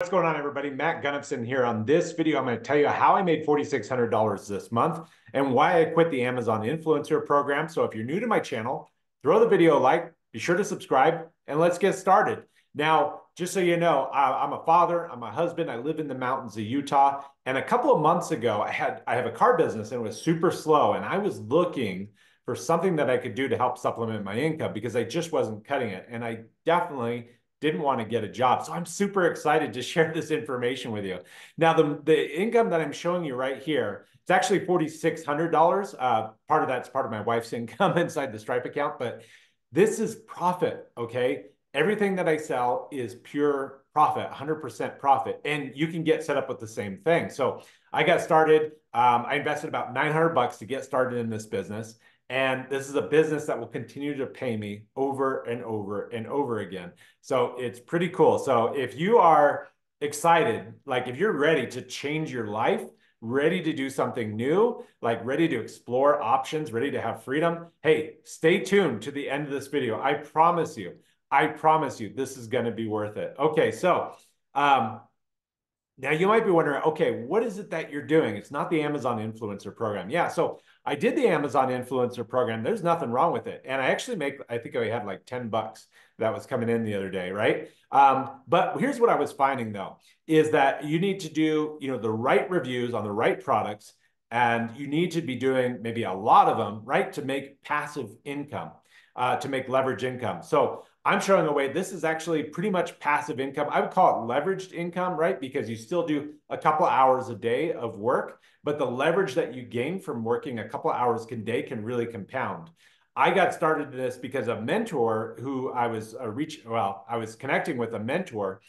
What's going on, everybody? Matt Gunnison here. On this video, I'm going to tell you how I made $4,600 this month and why I quit the Amazon Influencer Program. So if you're new to my channel, throw the video a like, be sure to subscribe, and let's get started. Now, just so you know, I'm a father, I'm a husband, I live in the mountains of Utah. And a couple of months ago, I have a car business and it was super slow. And I was looking for something that I could do to help supplement my income because I just wasn't cutting it. And I definitely didn't want to get a job. So I'm super excited to share this information with you. Now, the income that I'm showing you right here, it's actually $4,600. Part of that's part of my wife's income inside the Stripe account, but this is profit, okay? Everything that I sell is pure profit, 100% profit. And you can get set up with the same thing. So I got started, I invested about $900 to get started in this business. And this is a business that will continue to pay me over and over and over again. So it's pretty cool. So if you are excited, like if you're ready to change your life, ready to do something new, like ready to explore options, ready to have freedom, hey, stay tuned to the end of this video. I promise you, this is going to be worth it. Okay, so now you might be wondering, okay, what is it that you're doing? It's not the Amazon Influencer Program. Yeah, so I did the Amazon Influencer Program. There's nothing wrong with it. And I actually I think I had like $10 that was coming in the other day, right? But here's what I was finding though, is that you need to do, the right reviews on the right products, and you need to be doing maybe a lot of them, right? To make passive income, to make leverage income. So I'm showing a way. This is actually pretty much passive income. I would call it leveraged income, right? Because you still do a couple hours a day of work, but the leverage that you gain from working a couple hours a day can really compound. I got started in this because a mentor who I was connecting with a mentor.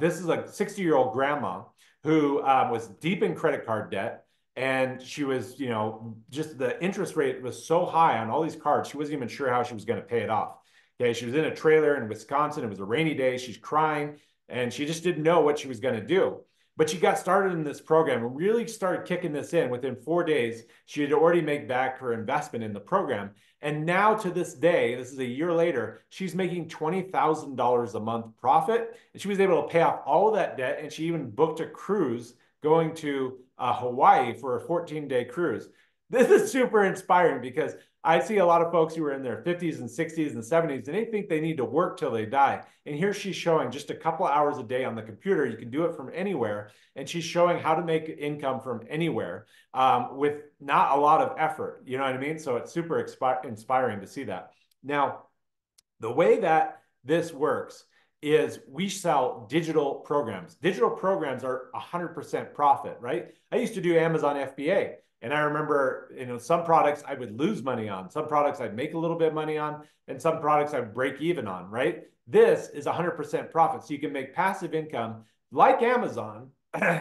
This is a 60-year-old grandma who was deep in credit card debt. And she was, just the interest rate was so high on all these cards. She wasn't even sure how she was going to pay it off. Okay, she was in a trailer in Wisconsin. It was a rainy day. She's crying, and she just didn't know what she was going to do. But she got started in this program and really started kicking this in. Within 4 days, she had already made back her investment in the program. And now to this day, this is a year later, she's making $20,000 a month profit. And she was able to pay off all of that debt. And she even booked a cruise going to Hawaii for a 14-day cruise. This is super inspiring because I see a lot of folks who are in their 50s and 60s and 70s, and they think they need to work till they die. And here she's showing just a couple hours a day on the computer. You can do it from anywhere. And she's showing how to make income from anywhere with not a lot of effort. You know what I mean? So it's super inspiring to see that. Now, the way that this works is we sell digital programs. Digital programs are 100% profit, right? I used to do Amazon FBA. And I remember, some products I would lose money on, some products I'd make a little bit of money on, and some products I'd break even on, right? This is 100% profit. So you can make passive income like Amazon,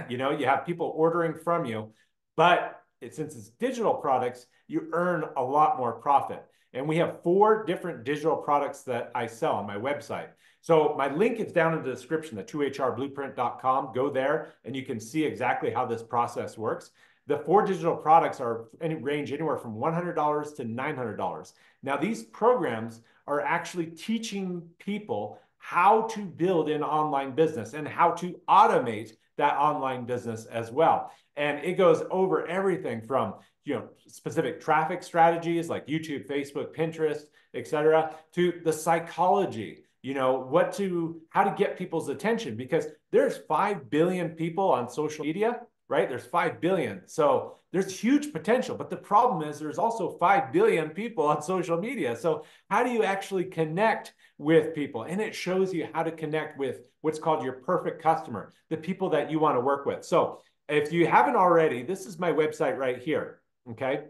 you have people ordering from you, but since it's digital products, you earn a lot more profit. And we have 4 different digital products that I sell on my website. So my link is down in the description, the 2hrblueprint.com, go there and you can see exactly how this process works. The 4 digital products range anywhere from $100 to $900. Now, these programs are actually teaching people how to build an online business and how to automate that online business as well. And it goes over everything from specific traffic strategies like YouTube, Facebook, Pinterest, etc., to the psychology. How to get people's attention, because there's 5 billion people on social media. Right? There's 5 billion. So there's huge potential. But the problem is there's also 5 billion people on social media. So how do you actually connect with people? And it shows you how to connect with what's called your perfect customer, the people that you want to work with. So if you haven't already, this is my website right here. Okay.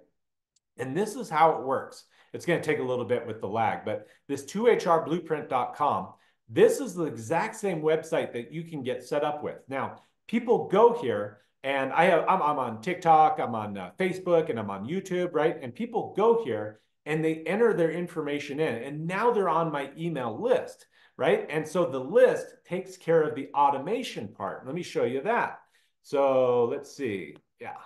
And this is how it works. It's going to take a little bit with the lag, but this 2hrblueprint.com, this is the exact same website that you can get set up with. Now, people go here. And I'm on TikTok, I'm on Facebook, and I'm on YouTube, right? And people go here and they enter their information in, and now they're on my email list, right? And so the list takes care of the automation part. Let me show you that. So let's see, yeah.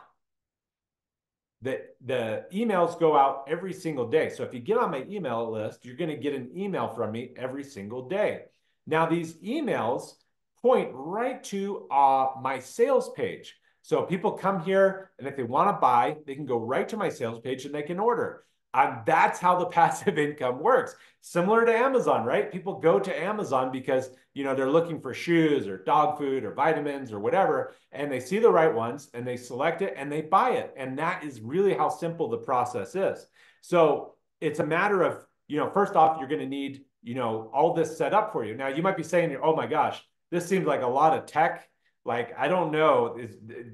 The emails go out every single day. So if you get on my email list, you're gonna get an email from me every single day. Now these emails point right to my sales page. So people come here, and if they want to buy, they can go right to my sales page and they can order. That's how the passive income works. Similar to Amazon, right? People go to Amazon because, you know, they're looking for shoes or dog food or vitamins or whatever, and they see the right ones and they select it and they buy it. And that is really how simple the process is. So it's a matter of, you know, first off, you're going to need, you know, all this set up for you. Now you might be saying, oh my gosh, this seems like a lot of tech. Like, I don't know,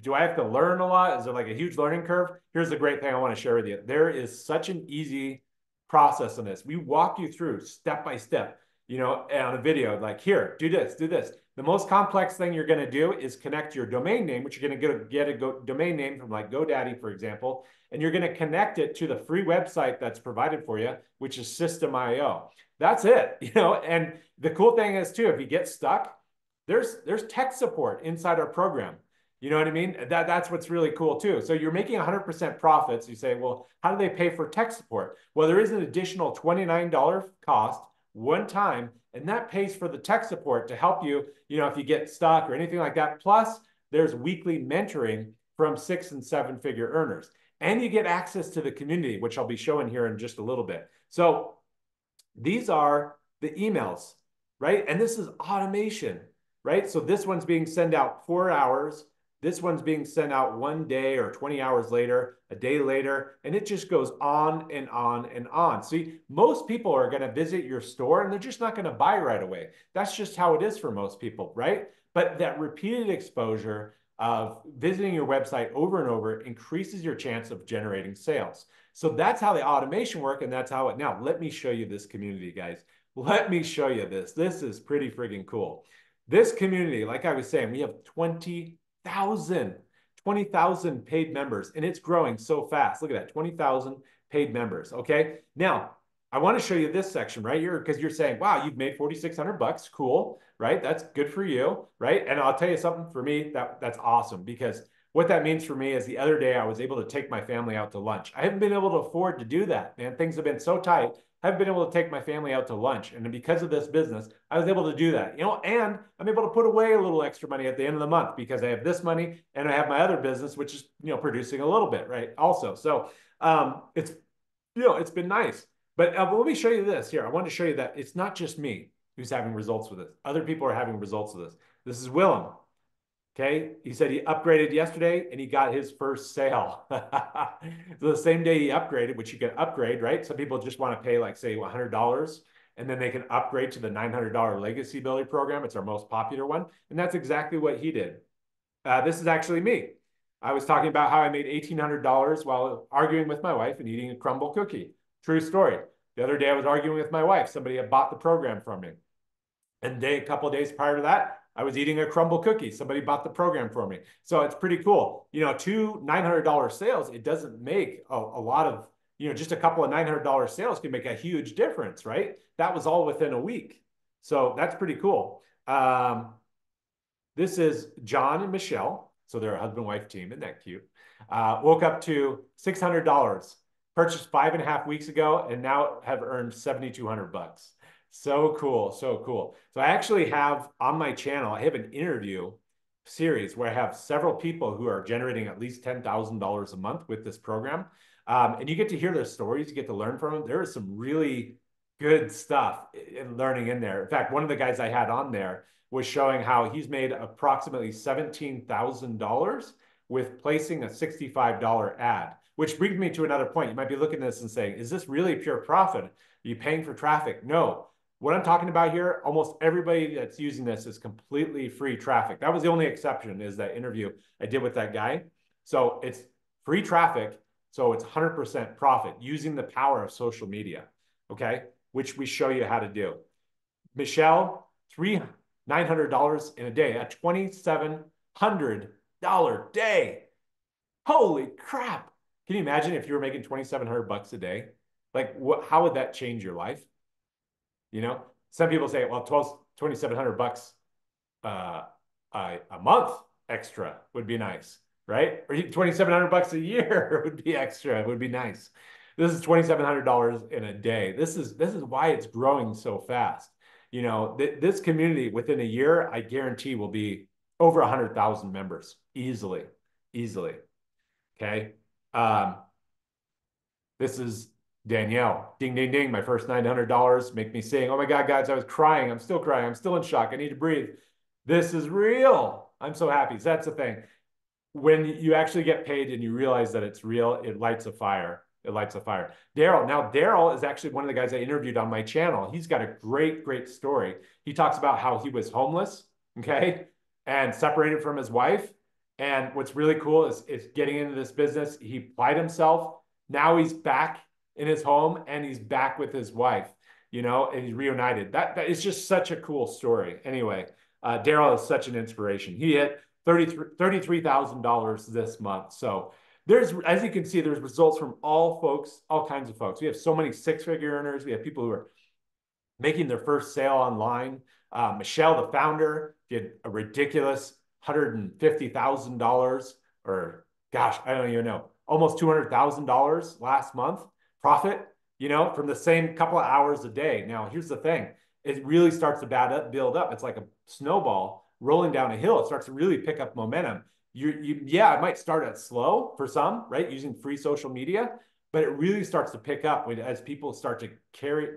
do I have to learn a lot? Is there like a huge learning curve? Here's the great thing I want to share with you. There is such an easy process in this. We walk you through step by step, you know, on a video, like here, do this, do this. The most complex thing you're going to do is connect your domain name, which you're going to get a domain name from like GoDaddy, for example, and you're going to connect it to the free website that's provided for you, which is System.io. That's it, you know, and the cool thing is too, if you get stuck, there's tech support inside our program. You know what I mean? That's what's really cool too. So you're making 100% profits. You say, well, how do they pay for tech support? Well, there is an additional $29 cost one time, and that pays for the tech support to help you, you know, if you get stuck or anything like that. Plus there's weekly mentoring from 6- and 7-figure earners. And you get access to the community, which I'll be showing here in just a little bit. So these are the emails, right? And this is automation. Right? So this one's being sent out 4 hours. This one's being sent out one day or 20 hours later, a day later, and it just goes on and on and on. See, most people are going to visit your store and they're just not going to buy right away. That's just how it is for most people, right? But that repeated exposure of visiting your website over and over increases your chance of generating sales. So that's how the automation works, and that's how it, now let me show you this community, guys. Let me show you this. This is pretty friggin' cool. This community, like I was saying, we have 20,000 paid members, and it's growing so fast. Look at that, 20,000 paid members, okay? Now, I want to show you this section right here because you're saying, wow, you've made $4,600, cool, right? That's good for you, right? And I'll tell you something, for me, that's awesome, because what that means for me is the other day I was able to take my family out to lunch. I haven't been able to afford to do that, man. Things have been so tight. I've been able to take my family out to lunch. And because of this business, I was able to do that, you know, and I'm able to put away a little extra money at the end of the month because I have this money and I have my other business, which is, you know, producing a little bit, right? Also. So it's, you know, it's been nice, but let me show you this here. I want to show you that it's not just me who's having results with this. Other people are having results with this. This is Willem. Okay. He said he upgraded yesterday and he got his first sale. So the same day he upgraded, which you can upgrade, right? Some people just want to pay like say $100 and then they can upgrade to the $900 legacy builder program. It's our most popular one. And that's exactly what he did. This is actually me. I was talking about how I made $1,800 while arguing with my wife and eating a crumble cookie. True story. The other day I was arguing with my wife. Somebody had bought the program from me. And a couple of days prior to that, I was eating a crumble cookie. Somebody bought the program for me. So it's pretty cool. You know, two $900 sales, it doesn't make a lot of, you know, just a couple of $900 sales can make a huge difference, right? That was all within a week. So that's pretty cool. This is John and Michelle. So they're a husband-wife team. Isn't that cute? Woke up to $600, purchased 5.5 weeks ago, and now have earned $7,200. So cool. So cool. So I actually have on my channel, I have an interview series where I have several people who are generating at least $10,000 a month with this program. And you get to hear their stories, you get to learn from them. There is some really good stuff in learning in there. In fact, one of the guys I had on there was showing how he's made approximately $17,000 with placing a $65 ad, which brings me to another point. You might be looking at this and saying, is this really pure profit? Are you paying for traffic? No. What I'm talking about here, almost everybody that's using this is completely free traffic. That was the only exception is that interview I did with that guy. So it's free traffic. So it's 100% profit using the power of social media, okay? Which we show you how to do. Michelle, $900 in a day, a $2,700 day. Holy crap. Can you imagine if you were making $2,700 a day? Like how would that change your life? You know, some people say, well, $2,700 a month extra would be nice, right? Or $2,700 a year would be extra. It would be nice. This is $2,700 in a day. This is why it's growing so fast. you know, this community within a year, I guarantee will be over 100,000 members easily. Okay. This is Danielle. Ding, ding, ding. My first $900 make me sing. Oh my God, guys, I was crying. I'm still crying. I'm still in shock. I need to breathe. This is real. I'm so happy. So that's the thing. When you actually get paid and you realize that it's real, it lights a fire. It lights a fire. Daryl. Now, Daryl is actually one of the guys I interviewed on my channel. He's got a great, great story. He talks about how he was homeless, okay, and separated from his wife. And what's really cool is getting into this business. He applied himself. Now he's back in his home and he's back with his wife, you know, and he's reunited. That is just such a cool story. Anyway, Daryl is such an inspiration. He hit $33,000 this month. So there's, as you can see, there's results from all folks, all kinds of folks. We have so many six-figure earners. We have people who are making their first sale online. Michelle, the founder, did a ridiculous $150,000 or gosh, I don't even know, almost $200,000 last month profit, you know, from the same couple of hours a day. Now, here's the thing. It really starts to build up. It's like a snowball rolling down a hill. It starts to really pick up momentum. Yeah, it might start at slow for some, right? Using free social media, but it really starts to pick up as people start to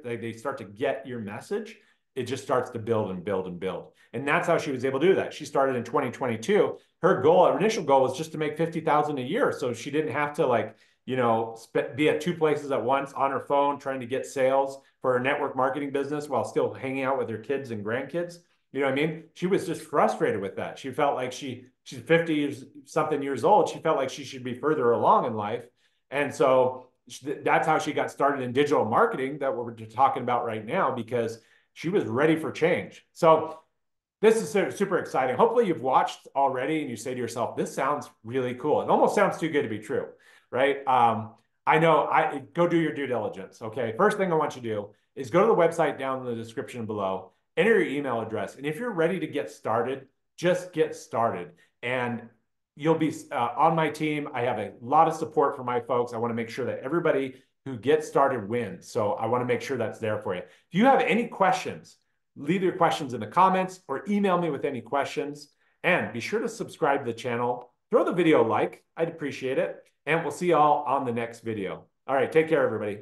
they start to get your message. It just starts to build and build and build. And that's how she was able to do that. She started in 2022. Her initial goal was just to make $50,000 a year. So she didn't have to like, you know, be at two places at once on her phone, trying to get sales for her network marketing business while still hanging out with her kids and grandkids. You know what I mean? She was just frustrated with that. She felt like she's 50-something years old. She felt like she should be further along in life. And so that's how she got started in digital marketing that we're talking about right now, because she was ready for change. So this is super exciting. Hopefully you've watched already and you say to yourself, this sounds really cool. It almost sounds too good to be true, right? I know, go do your due diligence, okay? First thing I want you to do is go to the website down in the description below, enter your email address. And if you're ready to get started, just get started. And you'll be on my team. I have a lot of support for my folks. I wanna make sure that everybody who gets started wins. So I want to make sure that's there for you. If you have any questions, leave your questions in the comments or email me with any questions. And be sure to subscribe to the channel. Throw the video a like. I'd appreciate it. And we'll see you all on the next video. All right. Take care, everybody.